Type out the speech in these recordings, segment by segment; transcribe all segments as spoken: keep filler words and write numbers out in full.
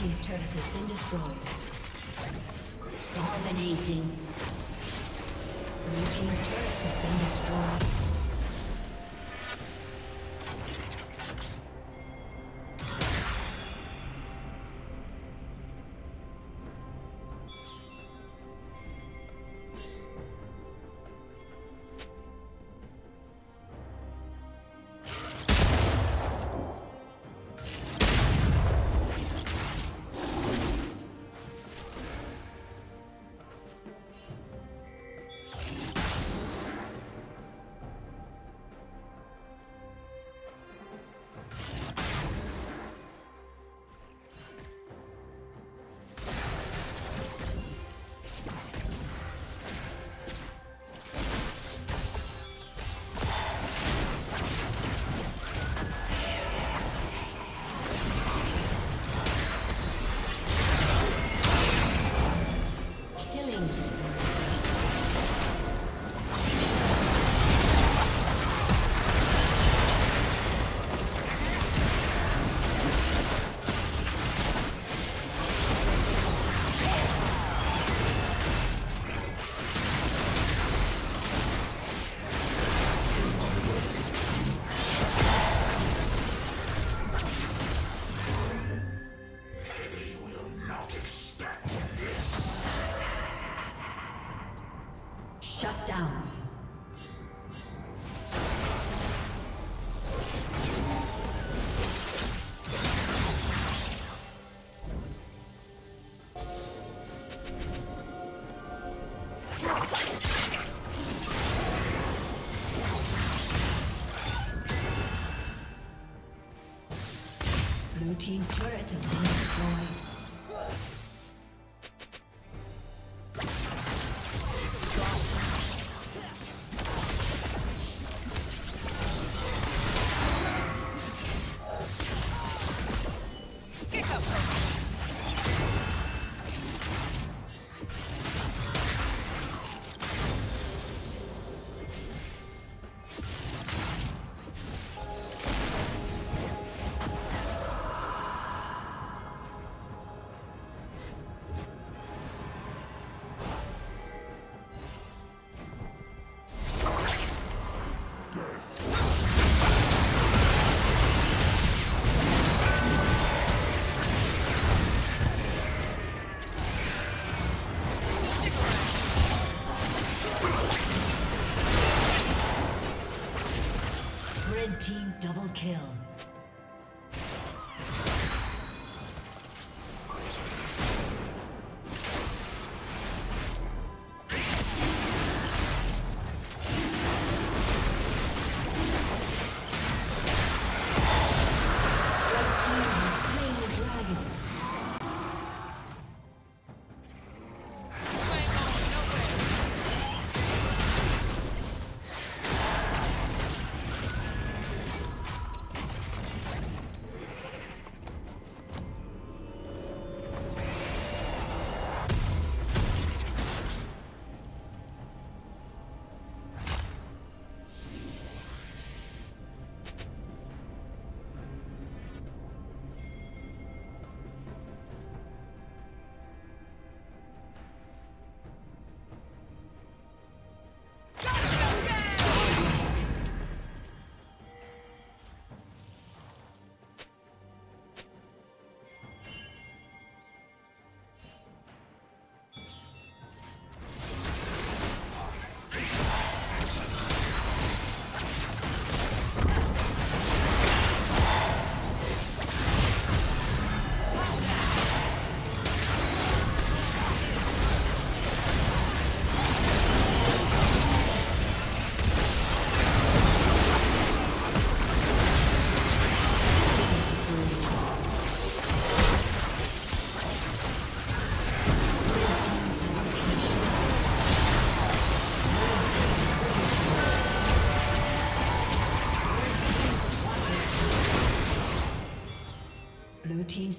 Team's turret has been destroyed. Dominating. New team's turret has been destroyed. down. Blue team's turret has been destroyed. Kill. Team's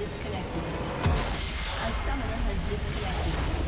disconnected. A summoner has disconnected.